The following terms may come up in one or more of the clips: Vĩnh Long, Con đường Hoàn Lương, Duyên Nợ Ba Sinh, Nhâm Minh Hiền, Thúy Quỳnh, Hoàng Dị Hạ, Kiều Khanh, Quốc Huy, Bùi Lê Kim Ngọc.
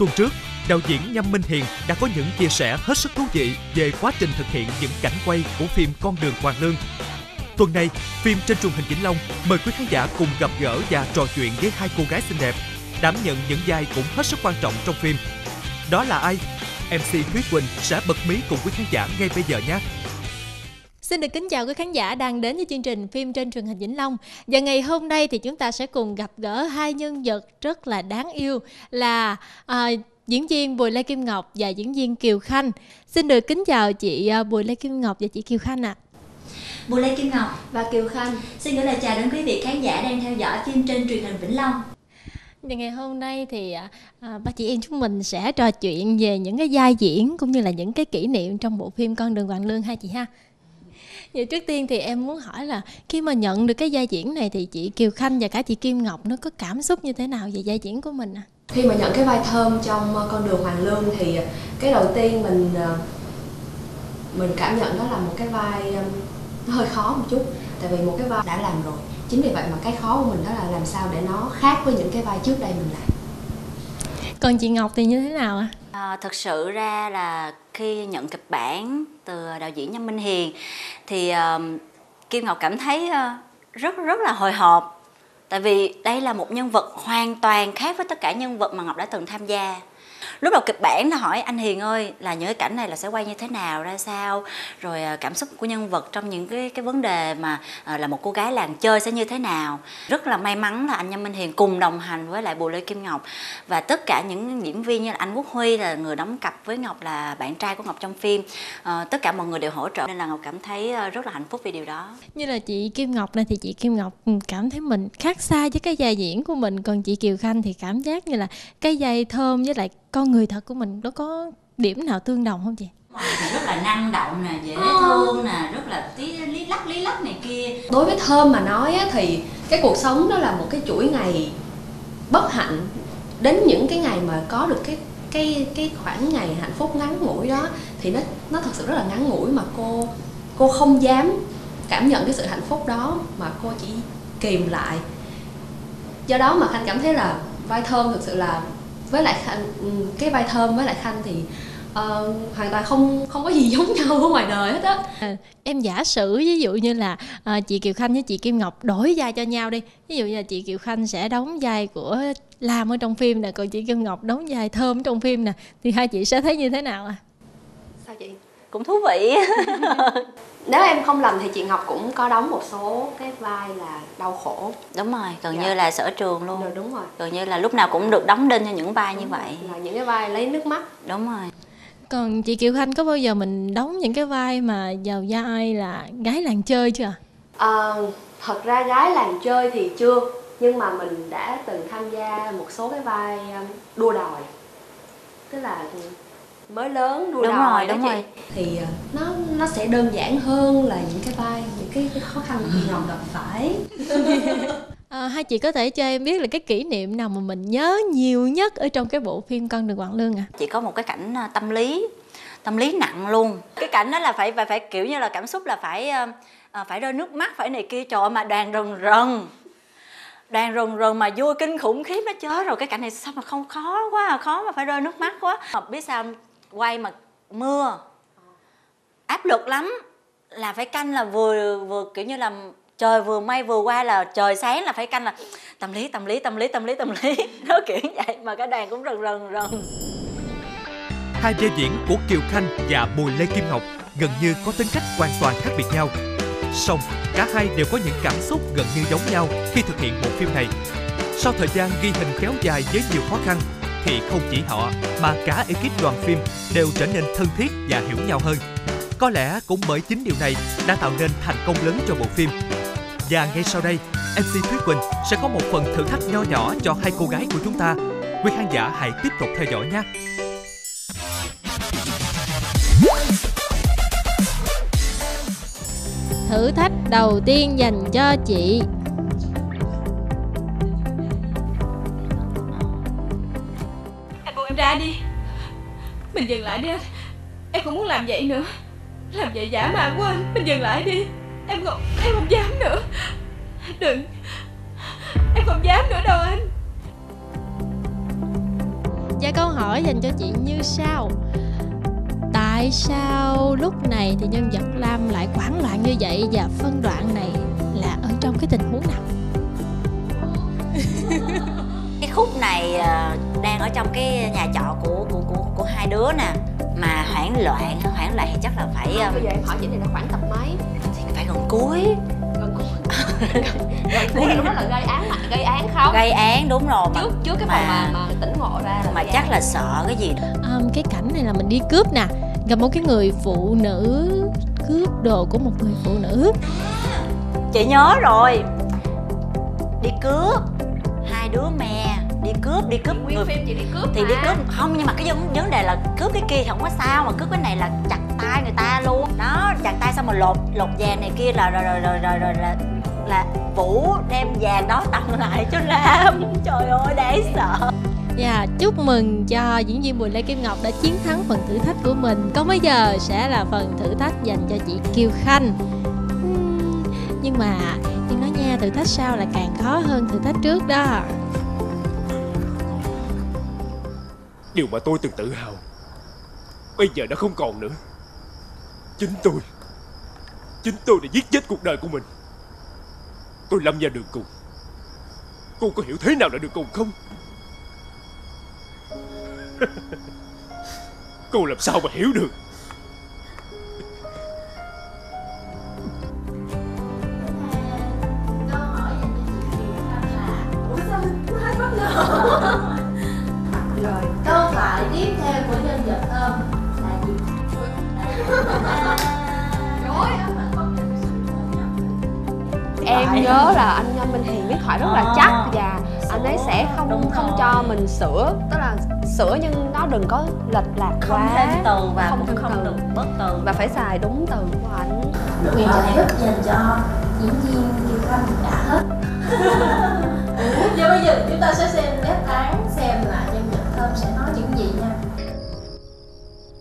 Tuần trước, đạo diễn Nhâm Minh Hiền đã có những chia sẻ hết sức thú vị về quá trình thực hiện những cảnh quay của phim Con đường Hoàn Lương. Tuần này, phim trên truyền hình Vĩnh Long mời quý khán giả cùng gặp gỡ và trò chuyện với hai cô gái xinh đẹp, đảm nhận những vai cũng hết sức quan trọng trong phim. Đó là ai? MC Thúy Quỳnh sẽ bật mí cùng quý khán giả ngay bây giờ nhé. Xin được kính chào quý khán giả đang đến với chương trình phim trên truyền hình Vĩnh Long. Và ngày hôm nay thì chúng ta sẽ cùng gặp gỡ hai nhân vật rất là đáng yêu là diễn viên Bùi Lê Kim Ngọc và diễn viên Kiều Khanh. Xin được kính chào chị Bùi Lê Kim Ngọc và chị Kiều Khanh ạ. Bùi Lê Kim Ngọc và Kiều Khanh xin gửi lời chào đến quý vị khán giả đang theo dõi phim trên truyền hình Vĩnh Long. Và ngày hôm nay thì ba chị em chúng mình sẽ trò chuyện về những cái vai diễn cũng như là những cái kỷ niệm trong bộ phim Con đường Hoàn Lương ha chị ha. Vậy trước tiên thì em muốn hỏi là khi mà nhận được cái vai diễn này thì chị Kiều Khanh và cả chị Kim Ngọc nó có cảm xúc như thế nào về vai diễn của mình ạ? Khi mà nhận cái vai Thơm trong Con đường Hoàn Lương thì cái đầu tiên mình cảm nhận đó là một cái vai nó hơi khó một chút, tại vì một cái vai đã làm rồi. Chính vì vậy mà cái khó của mình đó là làm sao để nó khác với những cái vai trước đây mình làm. Còn chị Ngọc thì như thế nào ạ? Thực sự ra là khi nhận kịch bản từ đạo diễn Nhâm Minh Hiền thì Kim Ngọc cảm thấy rất là hồi hộp. Tại vì đây là một nhân vật hoàn toàn khác với tất cả nhân vật mà Ngọc đã từng tham gia. Lúc đầu kịch bản nó hỏi anh Hiền ơi là những cái cảnh này là sẽ quay như thế nào, ra sao, rồi cảm xúc của nhân vật trong những cái vấn đề mà là một cô gái làng chơi sẽ như thế nào. Rất là may mắn là anh Nhâm Minh Hiền cùng đồng hành với lại Bùi Lê Kim Ngọc và tất cả những diễn viên như là anh Quốc Huy là người đóng cặp với Ngọc, là bạn trai của Ngọc trong phim. Tất cả mọi người đều hỗ trợ nên là Ngọc cảm thấy rất là hạnh phúc vì điều đó. Như là chị Kim Ngọc này thì chị Kim Ngọc cảm thấy mình khác xa với cái vai diễn của mình, còn chị Kiều Khanh thì cảm giác như là cái vai Thơm với lại con người thật của mình nó có điểm nào tương đồng không chị? Rất là năng động nè, dễ thương nè, rất là lý lắc này kia. Đối với Thơm mà nói á, thì cái cuộc sống đó là một cái chuỗi ngày bất hạnh, đến những cái ngày mà có được cái khoảng ngày hạnh phúc ngắn ngủi đó thì nó thật sự rất là ngắn ngủi, mà cô không dám cảm nhận cái sự hạnh phúc đó mà cô chỉ kìm lại. Do đó mà Khanh cảm thấy là vai Thơm thực sự là với lại Khanh, cái vai Thơm với lại Khanh thì hoàn toàn không có gì giống nhau ở ngoài đời hết á. Em giả sử ví dụ như là chị Kiều Khanh với chị Kim Ngọc đổi vai cho nhau đi. Ví dụ như là chị Kiều Khanh sẽ đóng vai của Lam ở trong phim nè, còn chị Kim Ngọc đóng vai Thơm trong phim nè, thì hai chị sẽ thấy như thế nào ạ? Sao chị? Cũng thú vị. Nếu em không lầm thì chị Ngọc cũng có đóng một số cái vai là đau khổ. Đúng rồi, gần như là sở trường luôn. Đúng rồi. Gần như là lúc nào cũng được đóng đinh cho những vai như vậy. Là những cái vai lấy nước mắt. Đúng rồi. Còn chị Kiều Khanh có bao giờ mình đóng những cái vai mà vào vai là gái làng chơi chưa? Thật ra gái làng chơi thì chưa. Nhưng mà mình đã từng tham gia một số cái vai đua đòi. Tức là mới lớn đua đòi đó chị, thì nó sẽ đơn giản hơn là những cái vai, những cái khó khăn gì Ngọc gặp phải. Hai chị có thể cho em biết là cái kỷ niệm nào mà mình nhớ nhiều nhất ở trong cái bộ phim Con đường Hoàn Lương ạ? Chị có một cái cảnh tâm lý nặng luôn. Cái cảnh đó là phải kiểu như là cảm xúc là phải rơi nước mắt, phải này kia. Trời ơi, mà đoàn rần rần mà vui kinh khủng khiếp đó, chết rồi. Cái cảnh này sao mà không khó quá, khó mà phải rơi nước mắt quá. Mà biết sao quay mà mưa áp lực lắm, là phải canh là vừa kiểu như là trời vừa mây vừa qua là trời sáng, là phải canh là tâm lý nó kiểu vậy, mà cả đoàn cũng rần rần. Hai vai diễn của Kiều Khanh và Bùi Lê Kim Ngọc gần như có tính cách hoàn toàn khác biệt nhau. Song cả hai đều có những cảm xúc gần như giống nhau khi thực hiện bộ phim này. Sau thời gian ghi hình kéo dài với nhiều khó khăn thì không chỉ họ mà cả ekip đoàn phim đều trở nên thân thiết và hiểu nhau hơn. Có lẽ cũng bởi chính điều này đã tạo nên thành công lớn cho bộ phim. Và ngay sau đây, MC Thúy Quỳnh sẽ có một phần thử thách nho nhỏ cho hai cô gái của chúng ta. Quý khán giả hãy tiếp tục theo dõi nhé. Thử thách đầu tiên dành cho chị. Anh buông em ra đi. Mình dừng lại đi anh. Em không muốn làm vậy nữa. Làm vậy dã man quá anh. Mình dừng lại đi. Em không dám nữa. Đừng. Em không dám nữa đâu anh. Và câu hỏi dành cho chị như sau: tại sao lúc này thì nhân vật Lam lại hoảng loạn như vậy, và phân đoạn này là ở trong cái tình huống nào? Cái khúc này đang ở trong cái nhà trọ của hai đứa nè, mà hoảng loạn thì chắc là phải. Bây giờ em hỏi chị này là khoảng tập mấy? Thì phải gần cuối. Đúng là gây án, mà gây án không? Gây án, đúng rồi. Trước cái phần mà tỉnh ngộ ra là mà chắc án. Là sợ cái gì? Cái cảnh này là mình đi cướp nè, gặp một cái người phụ nữ cướp đồ của một người phụ nữ. Chị nhớ rồi, đi cướp, hai đứa mè đi cướp nguyên người... phim chị đi cướp thì mà. Đi cướp không, nhưng mà cái vấn đề là cướp cái kia thì không có sao, mà cướp cái này là chặt tay người ta luôn đó, chặt tay xong rồi lột vàng này kia, là rồi là Vũ đem vàng đó tặng lại cho Lam. Trời ơi, đáng sợ. Dạ, chúc mừng cho diễn viên Bùi Lê Kim Ngọc đã chiến thắng phần thử thách của mình. Còn bây giờ sẽ là phần thử thách dành cho chị Kiều Khanh. Nhưng mà em nói nha, thử thách sau là càng khó hơn thử thách trước đó. Điều mà tôi từng tự hào bây giờ đã không còn nữa. Chính tôi đã giết chết cuộc đời của mình. Tôi lâm vào đường cùng. Cô có hiểu thế nào là đường cùng không? Cô làm sao mà hiểu được? Em nhớ là anh Nhâm Minh Hiền viết hỏi rất là chắc, và anh ấy sẽ không cho mình sửa, tức là sửa nhưng nó đừng có lệch lạc quá, không thêm từ và cũng không được bớt từ, và phải xài đúng từ của ảnh. Quyền trò này rất dành cho diễn viên Kiều Khanh đã hết. Và bây giờ chúng ta sẽ xem đáp án, xem là nhân vật Thơm sẽ nói những gì nha.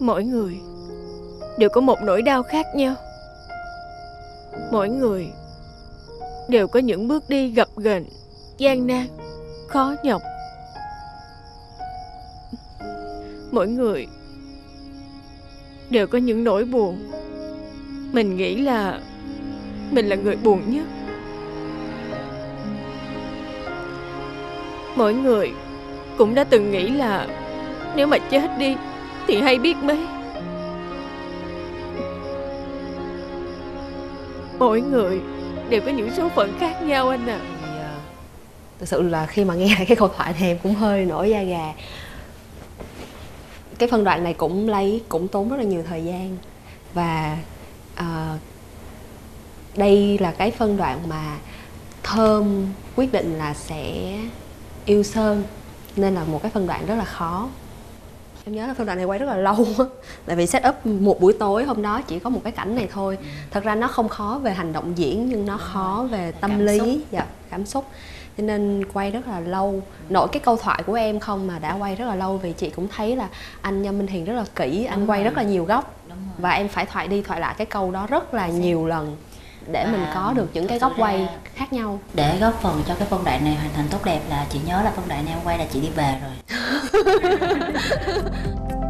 Mỗi người đều có một nỗi đau khác nhau. Mỗi người đều có những bước đi gập ghềnh, gian nan, khó nhọc. Mỗi người đều có những nỗi buồn. Mình nghĩ là mình là người buồn nhất. Mỗi người cũng đã từng nghĩ là nếu mà chết đi thì hay biết mấy. Mỗi người đều có những số phận khác nhau anh ạ. Thực sự là khi mà nghe cái câu thoại này em cũng hơi nổi da gà. Cái phân đoạn này cũng tốn rất là nhiều thời gian. Và đây là cái phân đoạn mà Thơm quyết định là sẽ yêu Sơn, nên là một cái phân đoạn rất là khó. Em nhớ là phân đoạn này quay rất là lâu á, tại vì set up một buổi tối, hôm đó chỉ có một cái cảnh này thôi. Thật ra nó không khó về hành động diễn, nhưng nó khó về tâm lý, dạ, cảm xúc, cho nên quay rất là lâu. Nội cái câu thoại của em không mà đã quay rất là lâu, vì chị cũng thấy là anh Nhâm Minh Hiền rất là kỹ, anh quay rất là nhiều góc, và em phải thoại đi thoại lại cái câu đó rất là nhiều lần để mình có được những cái góc quay khác nhau. Để góp phần cho cái phân đoạn này hoàn thành tốt đẹp là chị nhớ là phân đoạn này em quay là chị đi về rồi.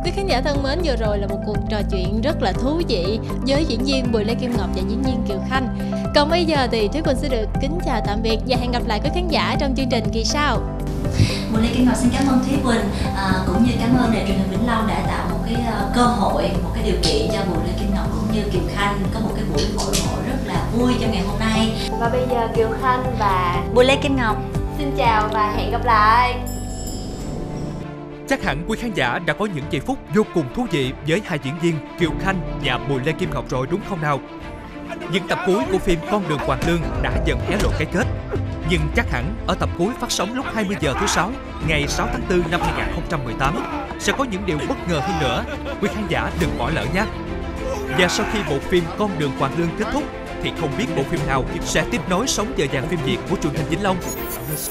Quý khán giả thân mến, vừa rồi là một cuộc trò chuyện rất là thú vị với diễn viên Bùi Lê Kim Ngọc và diễn viên Kiều Khanh. Còn bây giờ thì Thúy Quỳnh sẽ được kính chào tạm biệt và hẹn gặp lại quý khán giả trong chương trình kỳ sau. Bùi Lê Kim Ngọc xin cảm ơn Thúy Quỳnh, cũng như cảm ơn đài truyền hình Vĩnh Long đã tạo một cái cơ hội, một cái điều kiện cho Bùi Lê Kim Ngọc cũng như Kiều Khanh có một cái buổi hội ngộ rất là vui trong ngày hôm nay. Và bây giờ Kiều Khanh và Bùi Lê Kim Ngọc xin chào và hẹn gặp lại. Chắc hẳn quý khán giả đã có những giây phút vô cùng thú vị với hai diễn viên Kiều Khanh và Bùi Lê Kim Ngọc rồi đúng không nào? Những tập cuối của phim Con đường Hoàn Lương đã dần hé lộ cái kết. Nhưng chắc hẳn ở tập cuối phát sóng lúc 20 giờ thứ 6 ngày 6 tháng 4 năm 2018 sẽ có những điều bất ngờ hơn nữa. Quý khán giả đừng bỏ lỡ nhé. Và sau khi bộ phim Con đường Hoàn Lương kết thúc thì không biết bộ phim nào sẽ tiếp nối sóng giờ vàng phim Việt của truyền hình Vĩnh Long.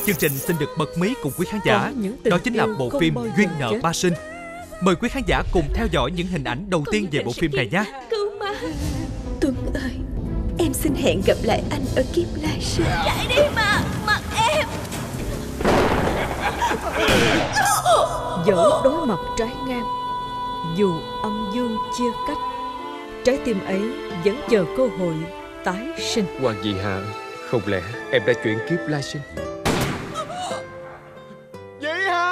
Chương trình xin được bật mí cùng quý khán giả, đó chính là bộ phim Duyên Nợ Ba Sinh. Mời quý khán giả cùng theo dõi những hình ảnh đầu tiên về bộ phim này nhé. Tuấn ơi, em xin hẹn gặp lại anh ở kiếp lai sinh. Chạy đi mà, mặc em. dẫu đối mặt trái ngang, dù âm dương chia cách, trái tim ấy vẫn chờ cơ hội tái sinh. Hoàng Dị Hạ, không lẽ em đã chuyển kiếp lai sinh? Dị Hạ!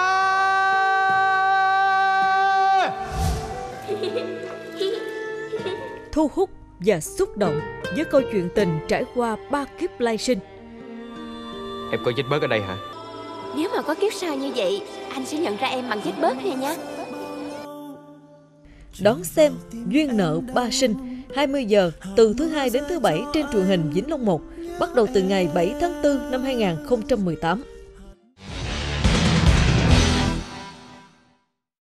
Thu hút và xúc động với câu chuyện tình trải qua 3 kiếp lai sinh. Em có vết bớt ở đây hả? Nếu mà có kiếp sau như vậy, anh sẽ nhận ra em bằng vết bớt này nha. Đón xem Duyên Nợ Ba Sinh 20 giờ từ thứ 2 đến thứ 7 trên truyền hình Vĩnh Long 1, bắt đầu từ ngày 7 tháng 4 năm 2018.